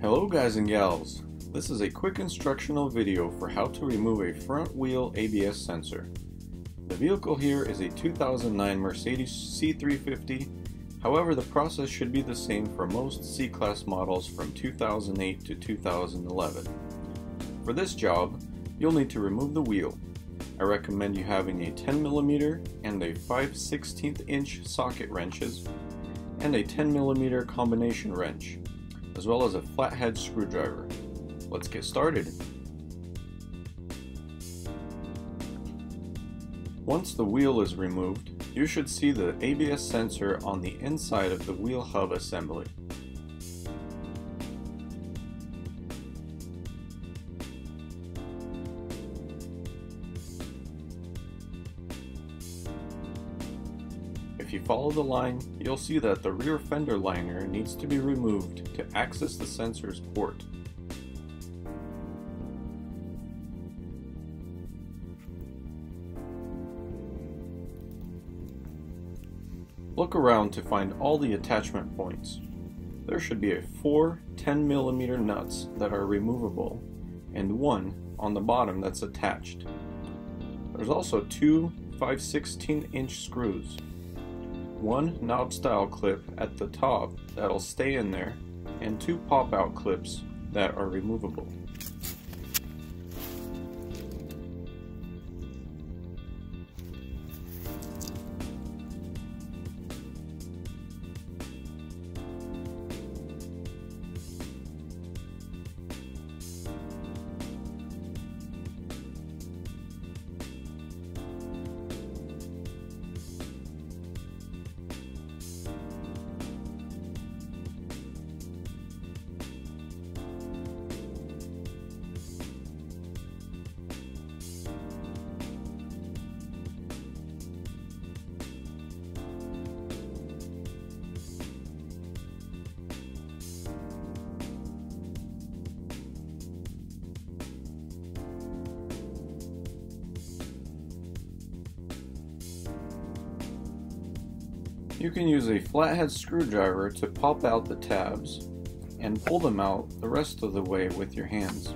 Hello guys and gals, this is a quick instructional video for how to remove a front wheel ABS sensor. The vehicle here is a 2009 Mercedes C350, however the process should be the same for most C-class models from 2008 to 2011. For this job, you'll need to remove the wheel. I recommend you having a 10mm and a 5/16" socket wrenches and a 10mm combination wrench, as well as a flathead screwdriver. Let's get started. Once the wheel is removed, you should see the ABS sensor on the inside of the wheel hub assembly. If you follow the line, you'll see that the rear fender liner needs to be removed to access the sensor's port. Look around to find all the attachment points. There should be 4 10mm nuts that are removable and one on the bottom that's attached. There's also 2 5/16" screws, one knob style clip at the top that'll stay in there, and 2 pop out clips that are removable. You can use a flathead screwdriver to pop out the tabs and pull them out the rest of the way with your hands.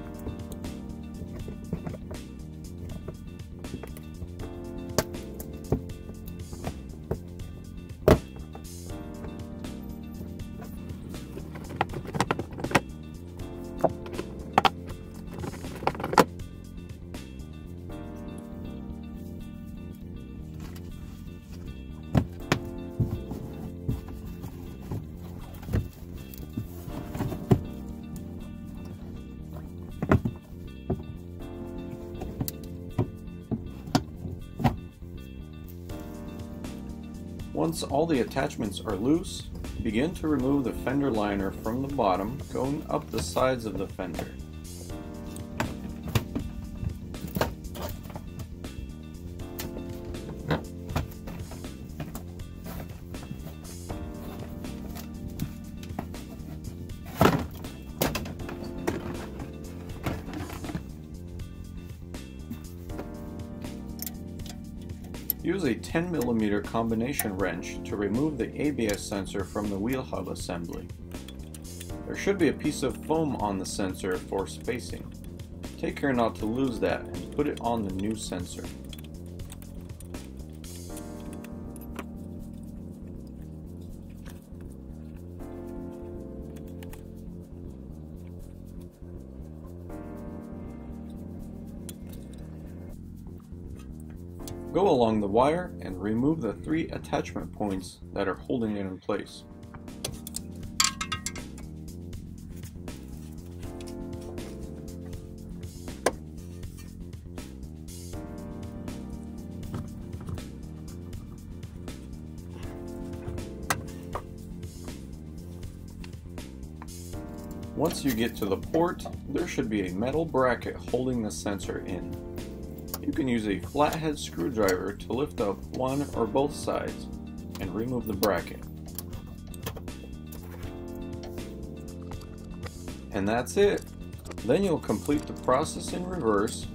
Once all the attachments are loose, begin to remove the fender liner from the bottom, going up the sides of the fender. Use a 10mm combination wrench to remove the ABS sensor from the wheel hub assembly. There should be a piece of foam on the sensor for spacing. Take care not to lose that and put it on the new sensor. Go along the wire and remove the 3 attachment points that are holding it in place. Once you get to the port, there should be a metal bracket holding the sensor in. You can use a flathead screwdriver to lift up one or both sides and remove the bracket. And that's it! Then you'll complete the process in reverse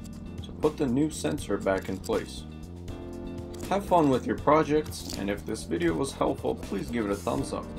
to put the new sensor back in place. Have fun with your projects, and if this video was helpful, please give it a thumbs up.